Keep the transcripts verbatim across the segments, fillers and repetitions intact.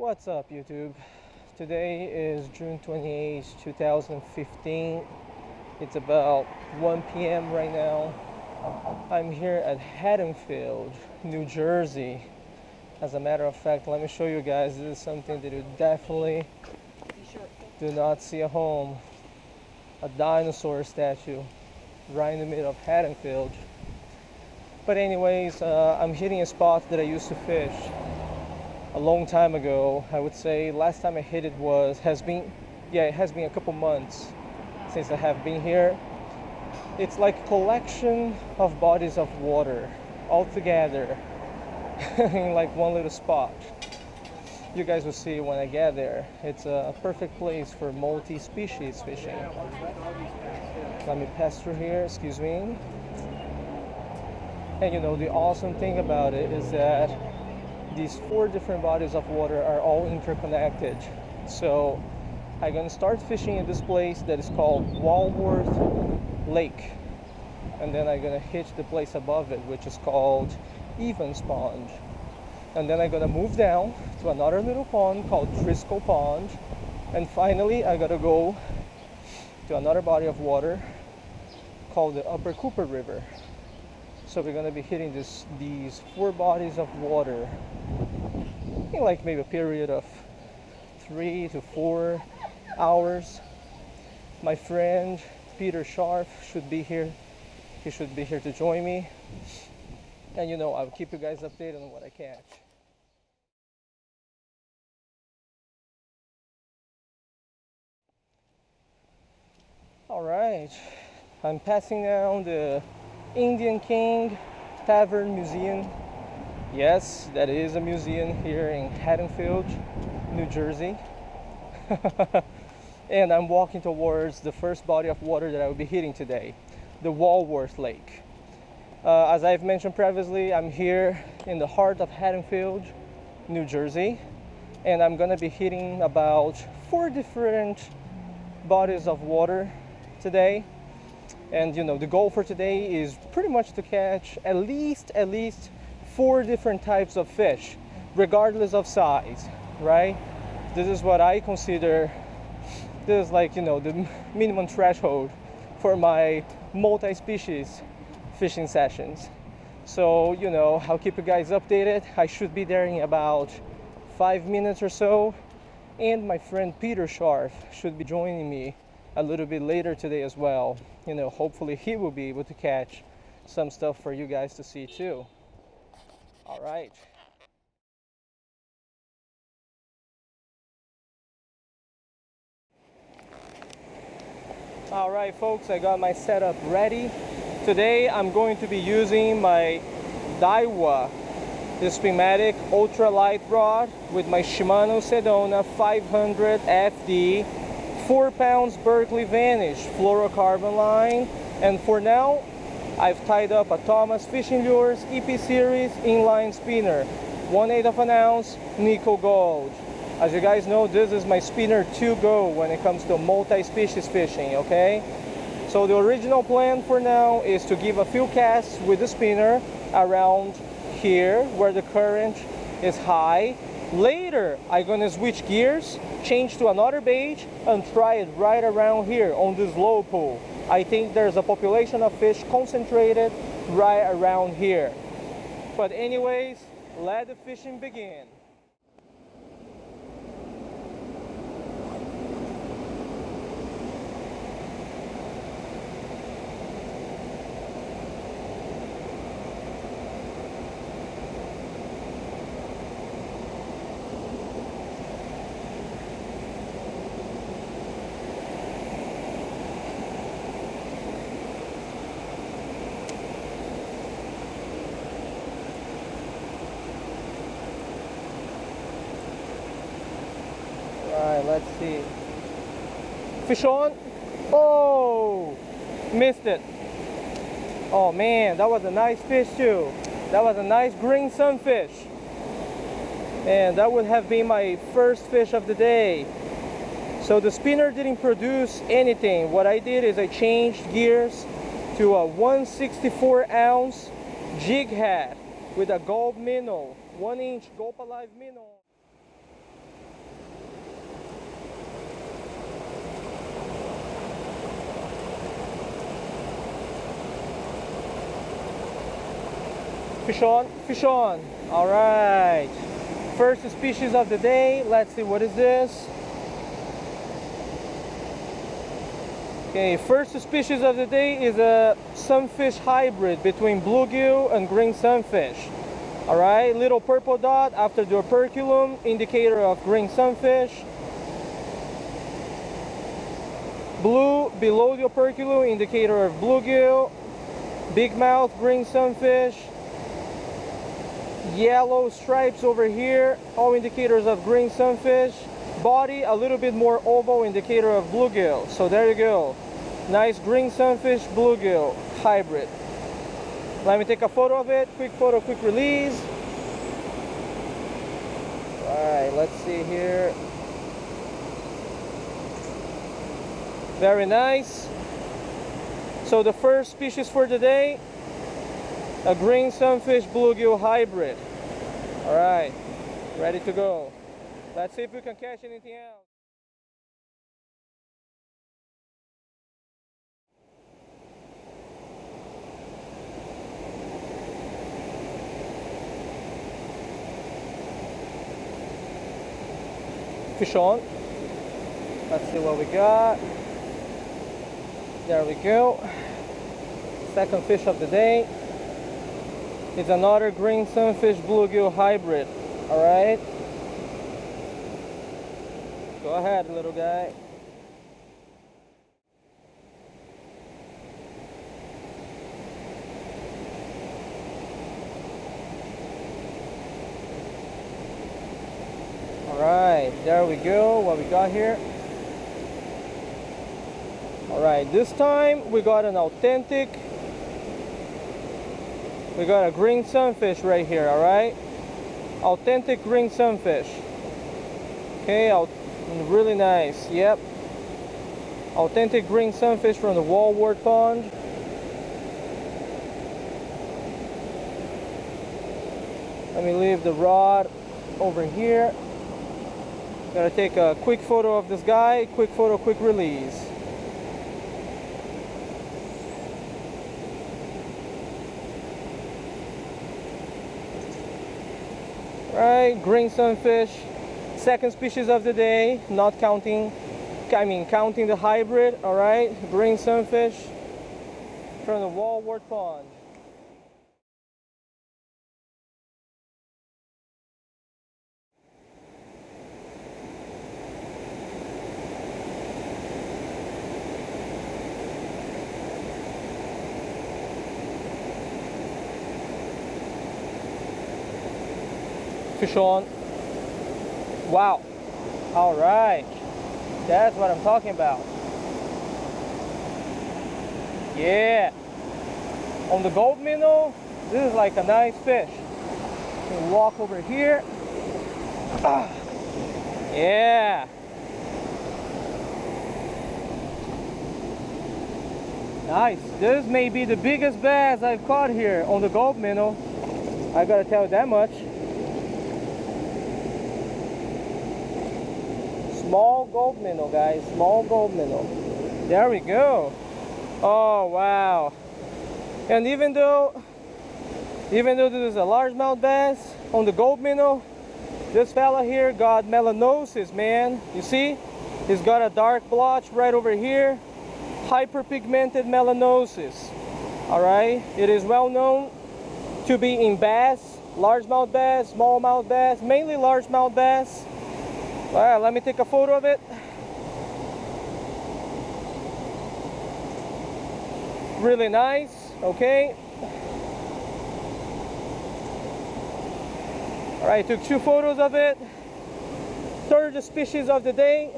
What's up, YouTube? Today is June twenty-eighth two thousand fifteen. It's about one P M right now. I'm here at Haddonfield, New Jersey. As a matter of fact, let me show you guys, this is something that you definitely do not see at home. A dinosaur statue right in the middle of Haddonfield. But anyways, uh, I'm hitting a spot that I used to fish a long time ago. I would say last time I hit it was, has been, yeah, it has been a couple months since I have been here. It's like a collection of bodies of water all together in like one little spot. You guys will see when I get there. It's a perfect place for multi-species fishing. Let me pass through here, excuse me. And you know, the awesome thing about it is that these four different bodies of water are all interconnected. So I'm gonna start fishing in this place that is called Wallworth Lake. And then I'm gonna hit the place above it, which is called Evans Pond. And then I'm gonna move down to another little pond called Driscoll Pond. And finally, I gotta go to another body of water called the Upper Cooper River. So we're gonna be hitting this, these four bodies of water in like maybe a period of three to four hours. My friend Peter Scharf should be here. He should be here to join me. And you know, I'll keep you guys updated on what I catch. All right, I'm passing down the Indian King Tavern Museum. Yes, that is a museum here in Haddonfield, New Jersey. And I'm walking towards the first body of water that I will be hitting today, the Wallworth Lake. Uh, as I've mentioned previously, I'm here in the heart of Haddonfield, New Jersey, and I'm gonna be hitting about four different bodies of water today. And you know, the goal for today is pretty much to catch at least at least four different types of fish, regardless of size, right? This is what I consider, this is like, you know, the minimum threshold for my multi-species fishing sessions. So, you know, I'll keep you guys updated. I should be there in about five minutes or so. And my friend Peter Scharf should be joining me a little bit later today as well. You know, hopefully he will be able to catch some stuff for you guys to see too. All right. All right, folks, I got my setup ready. Today I'm going to be using my Daiwa, the Spymatic Ultra Light Rod with my Shimano Sedona five hundred F D, four pounds Berkeley Vanish fluorocarbon line, and for now I've tied up a Thomas Fishing Lures E P Series inline spinner, one eighth of an ounce nickel gold. As you guys know, this is my spinner to go when it comes to multi-species fishing, okay? So the original plan for now is to give a few casts with the spinner around here where the current is high. Later, I'm gonna switch gears, change to another bait, and try it right around here on this low pool. I think there's a population of fish concentrated right around here. But anyways, let the fishing begin. Let's see. Fish on. Oh, missed it. Oh man, that was a nice fish too. That was a nice green sunfish. And that would have been my first fish of the day. So the spinner didn't produce anything. What I did is I changed gears to a one sixty-four ounce jig head with a Gulp minnow, one inch Gulp alive minnow. Fish on, fish on. All right. First species of the day. Let's see, what is this? Okay, first species of the day is a sunfish hybrid between bluegill and green sunfish. All right, little purple dot after the operculum, indicator of green sunfish. Blue below the operculum, indicator of bluegill. Big mouth green sunfish. Yellow stripes over here, all indicators of green sunfish. Body a little bit more oval, indicator of bluegill. So there you go. Nice green sunfish bluegill hybrid. Let me take a photo of it. Quick photo, quick release. Alright, let's see here. Very nice. So the first species for today, a green sunfish bluegill hybrid. All right, ready to go. Let's see if we can catch anything else. Fish on. Let's see what we got. There we go. Second fish of the day. It's another green sunfish bluegill hybrid. All right. Go ahead, little guy. All right. There we go. What we got here? All right, this time we got an authentic, we got a green sunfish right here, all right? Authentic green sunfish. Okay, really nice, yep. Authentic green sunfish from the Wallworth Pond. Let me leave the rod over here. Gotta take a quick photo of this guy, quick photo, quick release. Alright, green sunfish, second species of the day, not counting, I mean counting the hybrid, alright, green sunfish from the Wallworth Pond. Fish on. Wow. All right. That's what I'm talking about. Yeah. On the Gulp minnow, this is like a nice fish. We'll walk over here. Ah. Yeah. Nice. This may be the biggest bass I've caught here on the Gulp minnow. I gotta tell you that much. Small Gulp minnow, guys. Small Gulp minnow. There we go. Oh wow! And even though, even though this is a largemouth bass on the Gulp minnow, this fella here got melanosis, man. You see, he's got a dark blotch right over here, hyperpigmented melanosis. All right. It is well known to be in bass, largemouth bass, smallmouth bass, mainly largemouth bass. All right, let me take a photo of it. Really nice, okay. All right, took two photos of it. Third species of the day.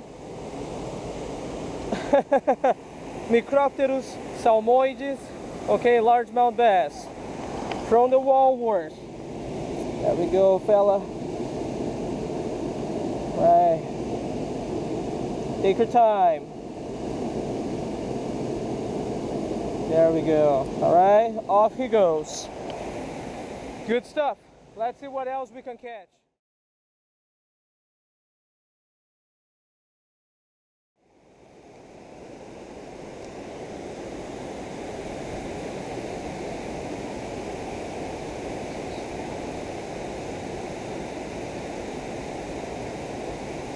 Micropterus salmoides, okay, largemouth bass. From the Wallworth. There we go, fella. All right, take your time. There we go. All right, off he goes. Good stuff. Let's see what else we can catch.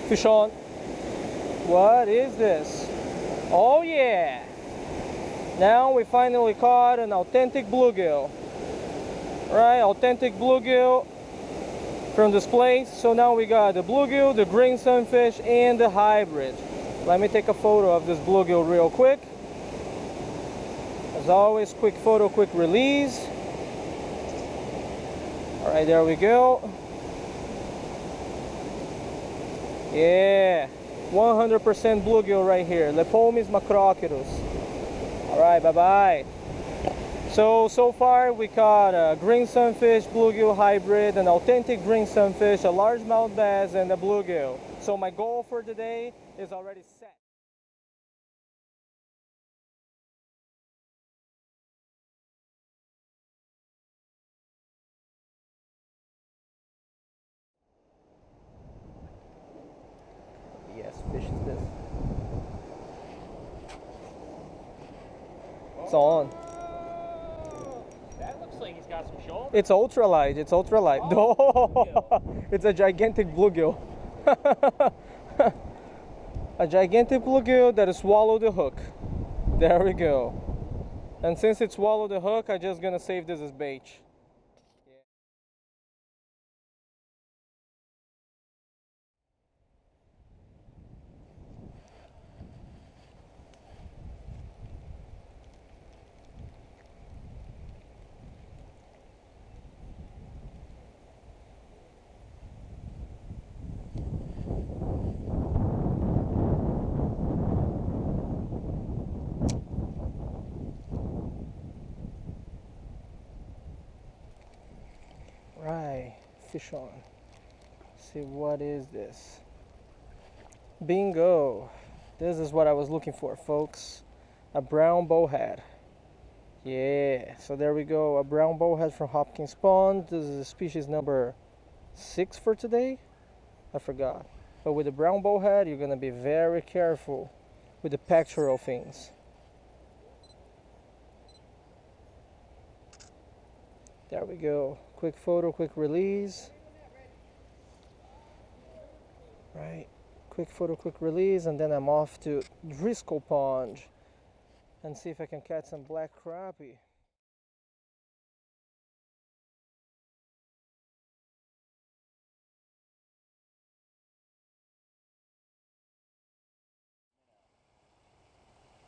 Fish on. What is this? Oh yeah! Now we finally caught an authentic bluegill. Right, authentic bluegill from this place. So now we got the bluegill, the green sunfish, and the hybrid. Let me take a photo of this bluegill real quick. As always, quick photo, quick release. All right, there we go. Yeah, one hundred percent bluegill right here, Lepomis macrochirus. All right, bye-bye. So, so far we caught a green sunfish, bluegill hybrid, an authentic green sunfish, a largemouth bass, and a bluegill. So my goal for today is already set. It's on. That looks like he's got some shoals. It's ultralight. It's ultralight. Oh, no. It's a gigantic bluegill. A gigantic bluegill that swallowed the hook. There we go. And since it swallowed the hook, I'm just gonna save this as bait. Fish on. See, what is this? Bingo! This is what I was looking for, folks. A brown bowhead. Yeah, so there we go. A brown bowhead from Hopkins Pond. This is species number six for today. I forgot. But with a brown bowhead, you're gonna be very careful with the pectoral fins. There we go. Quick photo, quick release. Right, quick photo, quick release, and then I'm off to Driscoll Pond and see if I can catch some black crappie.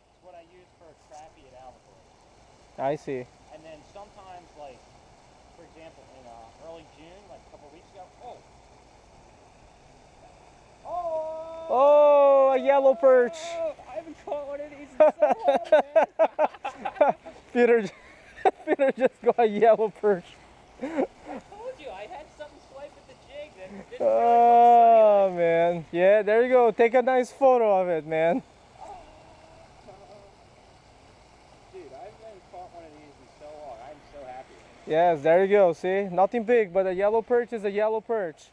It's what I use for a crappie at Albuquerque. I see. And then sometimes, like, for example, in uh, early June, like a couple of weeks ago. Oh! Oh! Oh, a yellow perch! Oh, I haven't caught one of these in so long, man. Peter, Peter just got a yellow perch. I told you, I had something swipe at the jig that didn't really oh, look sunny, like. Man. Yeah, there you go. Take a nice photo of it, man. Yes, there you go, see? Nothing big, but a yellow perch is a yellow perch.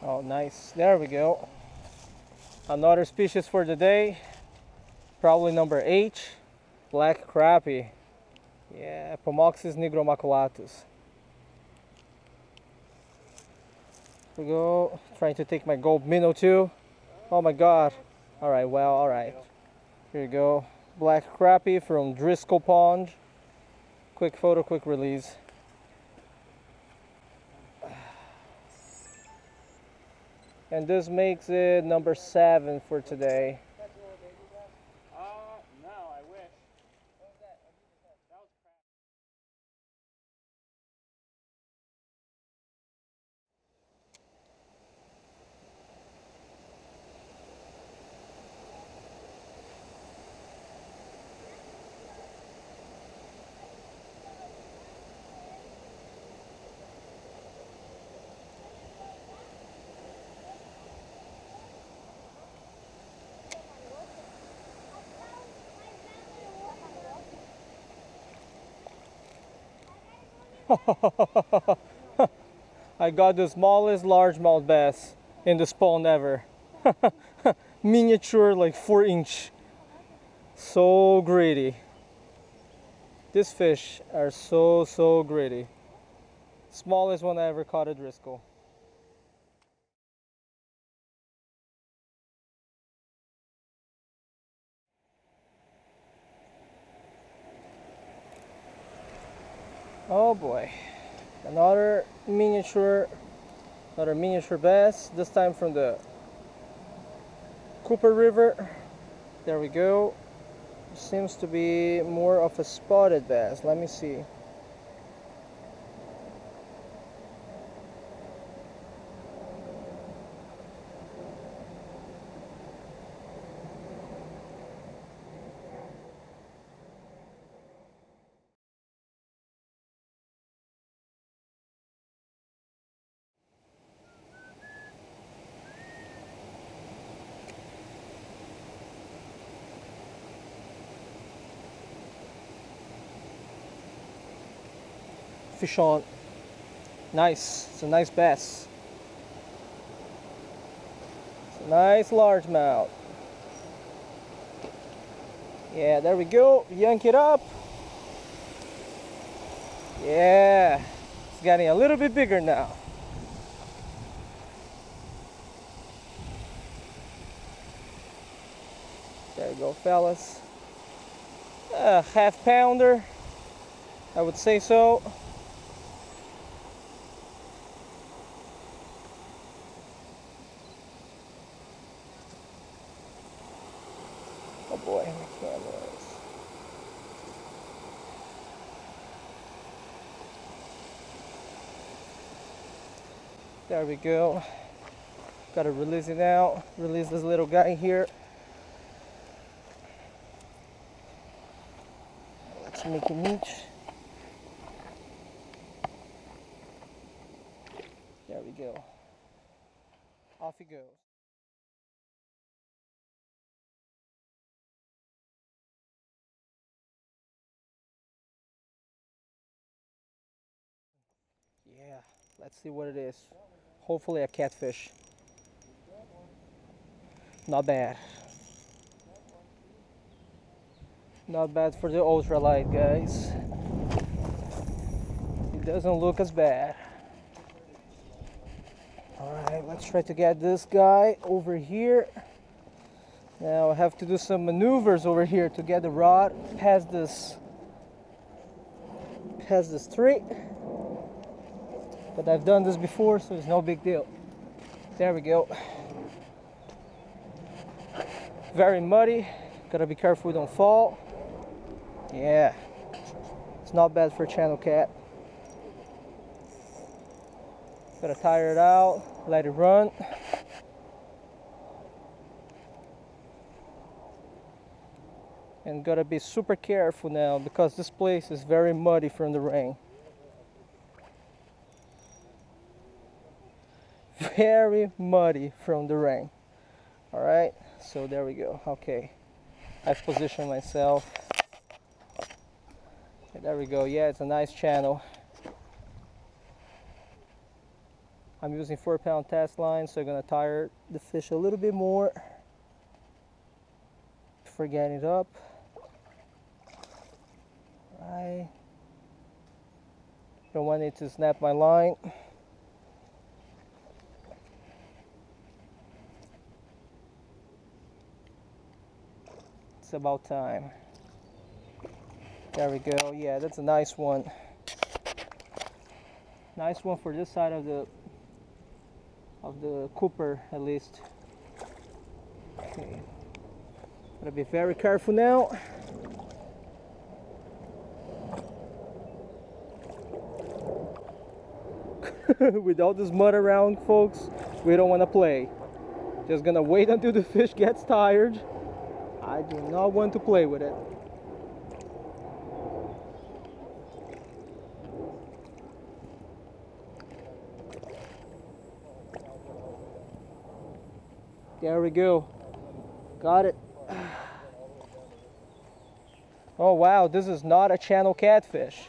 Oh, nice. There we go. Another species for the day, probably number eight. Black crappie, yeah, Pomoxis nigromaculatus. Here we go, trying to take my Gulp minnow too. Oh my god. All right, well, all right. Here we go, black crappie from Driscoll Pond. Quick photo, quick release. And this makes it number seven for today. I got the smallest largemouth bass in this pond ever. Miniature, like four inch. So gritty. These fish are so, so gritty. Smallest one I ever caught at Driscoll. Oh boy, another miniature, another miniature bass, this time from the Cooper River. There we go. Seems to be more of a spotted bass. Let me see. Fish on. Nice. It's a nice bass. It's a nice largemouth. Yeah, there we go. Yank it up. Yeah. It's getting a little bit bigger now. There you go, fellas. A half pounder, I would say so. There we go. Gotta release it out. Release this little guy here. Let's make him each. There we go. Off he goes. Yeah, let's see what it is. Hopefully a catfish. Not bad. Not bad for the ultralight, guys. It doesn't look as bad. Alright, let's try to get this guy over here. Now I have to do some maneuvers over here to get the rod past this, past this tree. But I've done this before, so it's no big deal. There we go. Very muddy. Gotta be careful we don't fall. Yeah. It's not bad for a channel cat. Gotta tire it out, let it run. And gotta be super careful now because this place is very muddy from the rain. Very muddy from the rain. All right, so there we go. Okay, I've positioned myself. Okay, there we go. Yeah, it's a nice channel. I'm using four pound test line, so I'm gonna tire the fish a little bit more before getting it up. All right, don't want it to snap my line. It's about time. There we go. Yeah, that's a nice one. Nice one for this side of the of the Cooper, at least. Okay. Gotta be very careful now. With all this mud around, folks, we don't want to play. Just gonna wait until the fish gets tired. I do not want to play with it. There we go. Got it. Oh wow, this is not a channel catfish.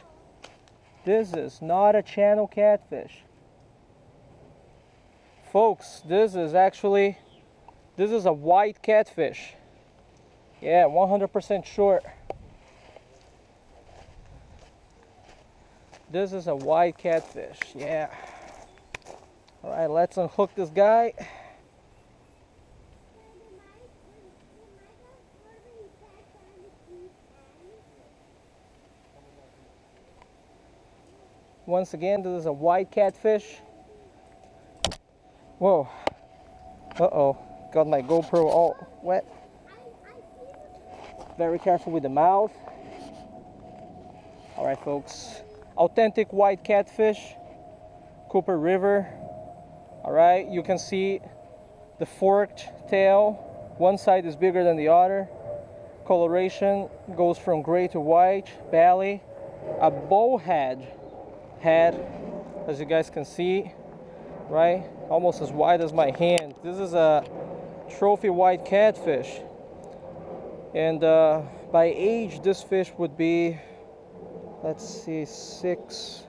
This is not a channel catfish. Folks, this is actually, this is a white catfish. Yeah, one hundred percent short. This is a white catfish, yeah. All right, let's unhook this guy. Once again, this is a white catfish. Whoa. Uh-oh, got my GoPro all wet. Very careful with the mouth. All right, folks. Authentic white catfish, Cooper River. All right, you can see the forked tail. One side is bigger than the other. Coloration goes from gray to white. Belly, a bowhead head, as you guys can see, right? Almost as wide as my hand. This is a trophy white catfish. And uh, by age, this fish would be, let's see, six.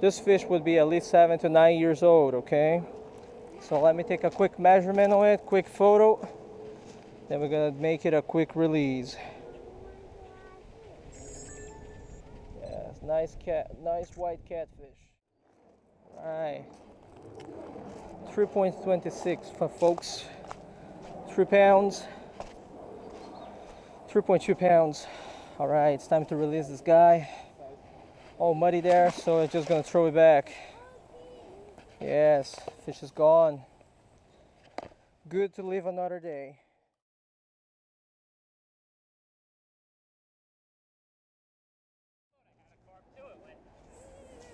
This fish would be at least seven to nine years old, okay? So let me take a quick measurement on it, quick photo. Then we're gonna make it a quick release. Yes, nice cat, nice white catfish. All right, three point two six for folks, three pounds, three point two pounds. All right, it's time to release this guy. All muddy there, so I'm just gonna throw it back. Yes, fish is gone. Good to live another day.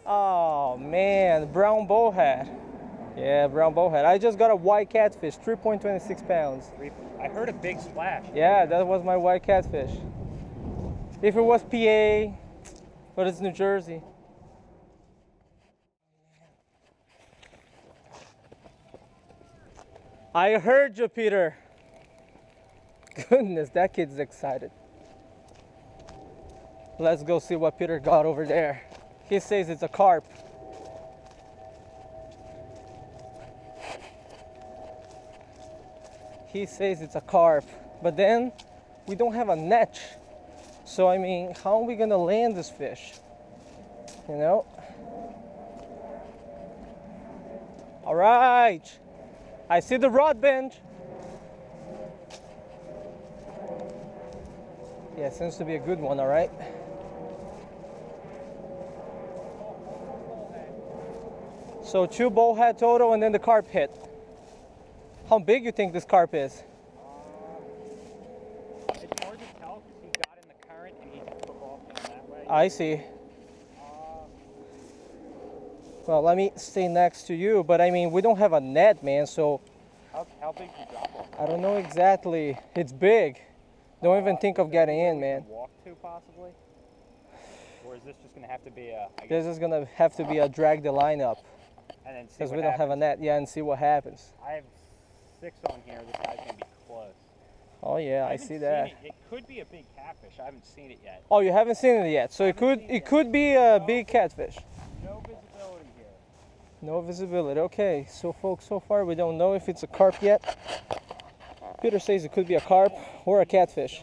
Oh man, brown bowhead. Yeah, brown bowhead. I just got a white catfish, three point two six pounds. I heard a big splash. Yeah, that was my white catfish. If it was P A, but it's New Jersey. I heard you, Peter. Goodness, that kid's excited. Let's go see what Peter got over there. He says it's a carp. He says it's a carp, but then we don't have a net. So, I mean, how are we gonna land this fish? You know? All right, I see the rod bend. Yeah, seems to be a good one, all right? So two bowhead total and then the carp hit. How big you think this carp is? I see. Well, let me stay next to you, but I mean, we don't have a net, man, so... How, how big is the drop off? I don't know exactly. It's big. Don't even think of getting in, man. Walk to, possibly? Or is this just going to have to be a... This is going to have to be a drag the line up. And then see what happens. Because we don't have a net. Yeah, and see what happens. I have six on here. This guy's going to be close. Oh yeah, I, I see that. It. it could be a big catfish. I haven't seen it yet. Oh, you haven't seen it yet. So it could it, it could be a no, big catfish. No visibility here. No visibility. Okay. So folks, so far we don't know if it's a carp yet. Peter says it could be a carp or a catfish.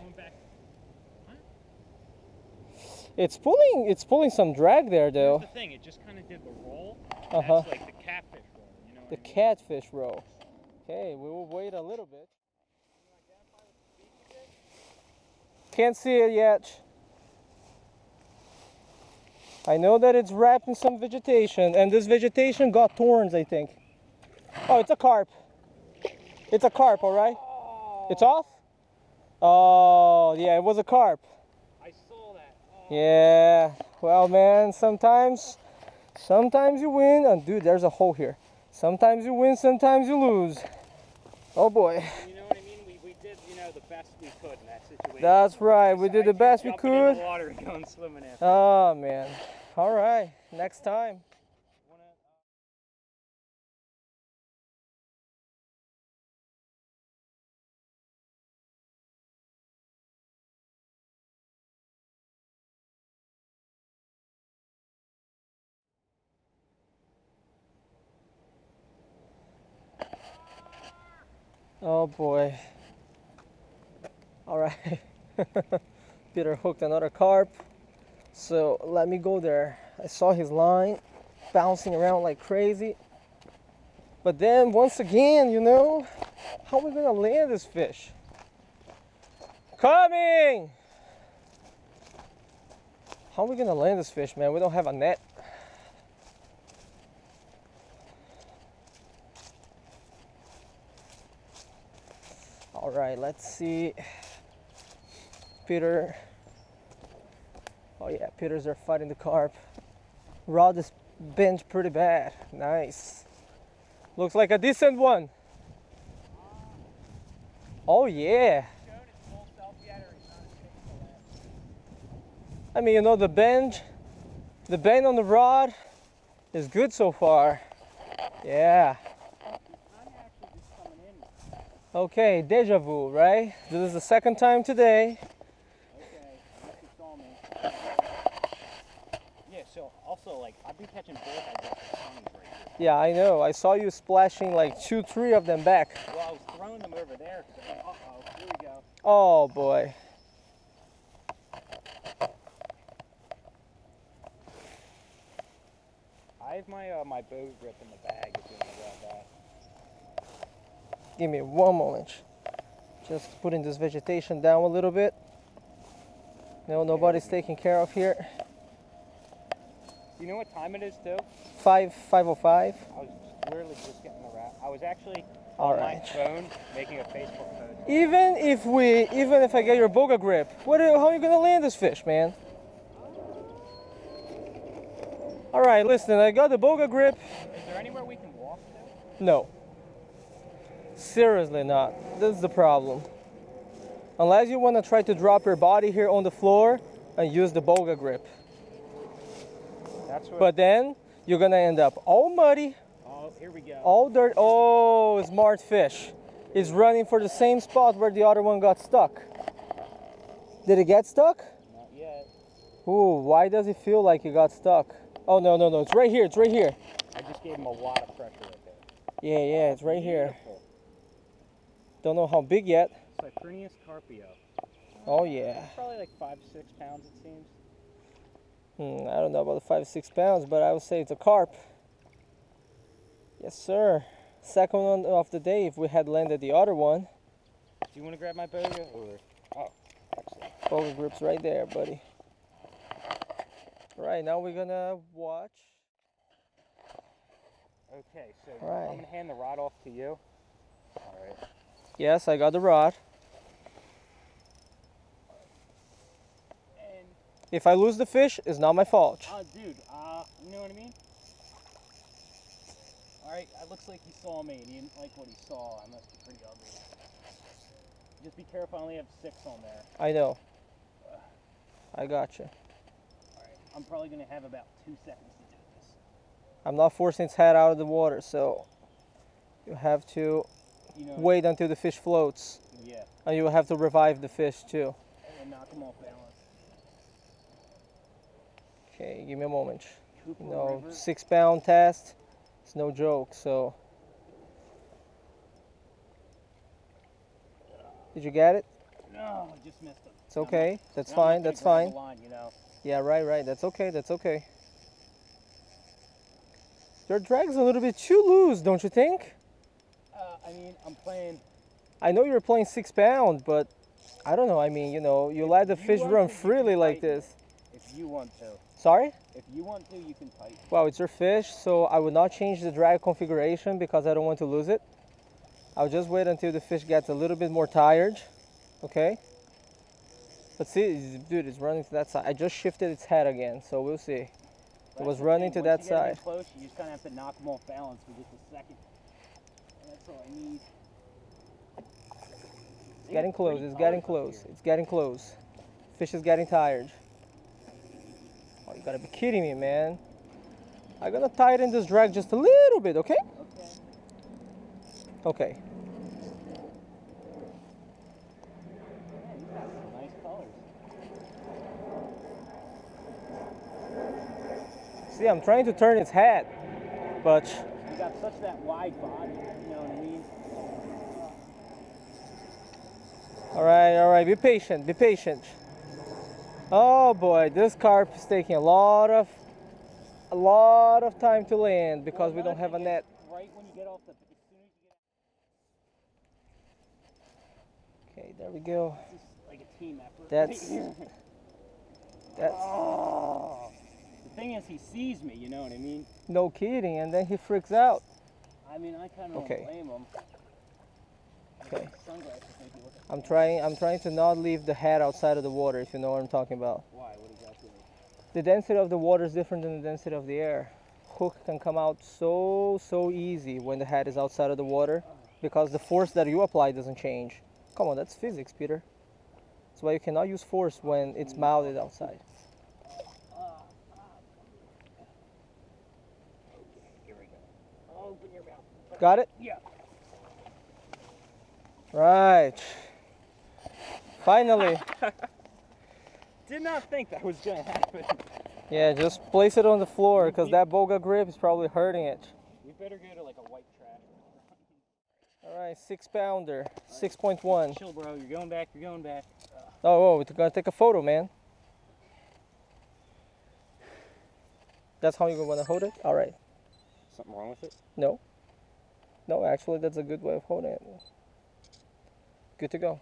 It's pulling it's pulling some drag there though. That's the thing, it just kind of did the roll. Uh huh. That's like the catfish roll. You know what the I mean? Catfish roll. Okay, we will wait a little bit. Can't see it yet. I know that it's wrapped in some vegetation, and this vegetation got thorns, I think. Oh, it's a carp. It's a carp, all right? Oh. It's off? Oh, yeah, it was a carp. I saw that. Oh. Yeah. Well, man, sometimes, sometimes you win. And, dude, there's a hole here. Sometimes you win, sometimes you lose. Oh, boy. You know what I mean? We, we did, you know, the best we could in that situation. That's right, we did the best we could. In the water and going swimming after. Oh man. All right, next time. Oh boy. All right. Peter hooked another carp. So let me go there. I saw his line bouncing around like crazy. But then once again, you know, how are we gonna land this fish? Coming! How are we gonna land this fish, man? We don't have a net. All right, let's see. Peter. Oh yeah, Peter's there fighting the carp. Rod is bent pretty bad. Nice. Looks like a decent one. Oh yeah. I mean, you know, the bend, the bend on the rod is good so far. Yeah. Okay, deja vu, right? This is the second time today. Okay. Yeah, so also, like, I've been catching both of the right here. Yeah, I know. I saw you splashing like two, three of them back. Well, I was throwing them over there. Uh oh, here we go. Oh, boy. I have my, uh, my boat grip in the bag if you want to grab that. Give me one moment. Just putting this vegetation down a little bit. No, nobody's taking care of here. You know what time it is, too? Five, five oh five. I was literally just getting the wrap. I was actually All on right. my phone making a Facebook post. Even if we, even if I get your boga grip, what? Are, how are you gonna land this fish, man? All right, listen. I got the boga grip. Is there anywhere we can walk to? No. Seriously not. This is the problem. Unless you want to try to drop your body here on the floor and use the boga grip. That's what. But then you're going to end up all muddy. Oh, here we go. All dirt. Oh, smart fish. It's running for the same spot where the other one got stuck. Did it get stuck? Not yet. Ooh, why does it feel like it got stuck? Oh, no, no, no. It's right here. It's right here. I just gave him a lot of pressure right there. Yeah, yeah. It's right here. Don't know how big yet. Cyprinus carpio. Oh yeah. It's probably like five, six pounds it seems. Hmm, I don't know about the five, six pounds, but I would say it's a carp. Yes, sir. Second one of the day if we had landed the other one. Do you want to grab my boga? Or... Oh, excellent. Boga grip's right there, buddy. All right, now we're gonna watch. Okay, so right. I'm gonna hand the rod off to you. All right. Yes, I got the rod. And if I lose the fish, it's not my fault. Oh, uh, dude, uh, you know what I mean? All right, it looks like he saw me, and he didn't like what he saw. I must be pretty ugly. Just be careful, I only have six on there. I know. Uh, I gotcha. All right, I'm probably going to have about two seconds to do this. I'm not forcing its head out of the water, so you have to... You know, wait until the fish floats. Yeah. And you will have to revive the fish too. And knock them off balance. Okay, give me a moment. Cooper no, River. Six pound test. It's no joke, so. Did you get it? No, I just missed it. It's okay. Not, that's fine, that's fine. Line, you know? Yeah, right, right. That's okay, that's okay. Your drag's a little bit too loose, don't you think? I mean, I'm playing... I know you're playing six pound, but I don't know. I mean, you know, you if let the you fish run to, freely like this. If you want to. Sorry? If you want to, you can tighten. Well, it's your fish, so I would not change the drag configuration because I don't want to lose it. I'll just wait until the fish gets a little bit more tired, okay? But see, dude, it's running to that side. I just shifted its head again, so we'll see. That's it was running to that side. Close, you just kind of have to knock them off balance for just a second. That's all I need. It's getting close, it's getting close, it's getting close. Fish is getting tired. Oh, you gotta be kidding me, man. I'm gonna tighten this drag just a little bit, okay? Okay. Okay. Man, you got some nice colors. See, I'm trying to turn its head, but... You got such that wide body. All right, all right, be patient, be patient. Oh boy, this carp is taking a lot of a lot of time to land because well, we don't have a net. Right when you get off the, as soon as you get... Okay, there we go. This is like a team effort. That's that's. Oh, the thing is, he sees me. You know what I mean? No kidding, and then he freaks out. I mean, I kind of okay. don't blame him. Okay. I'm trying I'm trying to not leave the head outside of the water, if you know what I'm talking about. Why? What exactly? The density of the water is different than the density of the air. Hook can come out so so easy when the head is outside of the water because the force that you apply doesn't change. Come on, that's physics, Peter. That's why you cannot use force when it's mounted outside. Here we go. Open your mouth. Got it? Yeah. Right. Finally. Did not think that was going to happen. Yeah, just place it on the floor because that boga grip is probably hurting it. You better go to like a white trash. All right, six pounder, right. six point one. Chill, bro. You're going back. You're going back. Ugh. Oh, whoa, we're going to take a photo, man. That's how you're going to hold it? All right. Something wrong with it? No. No, actually, that's a good way of holding it. Good to go.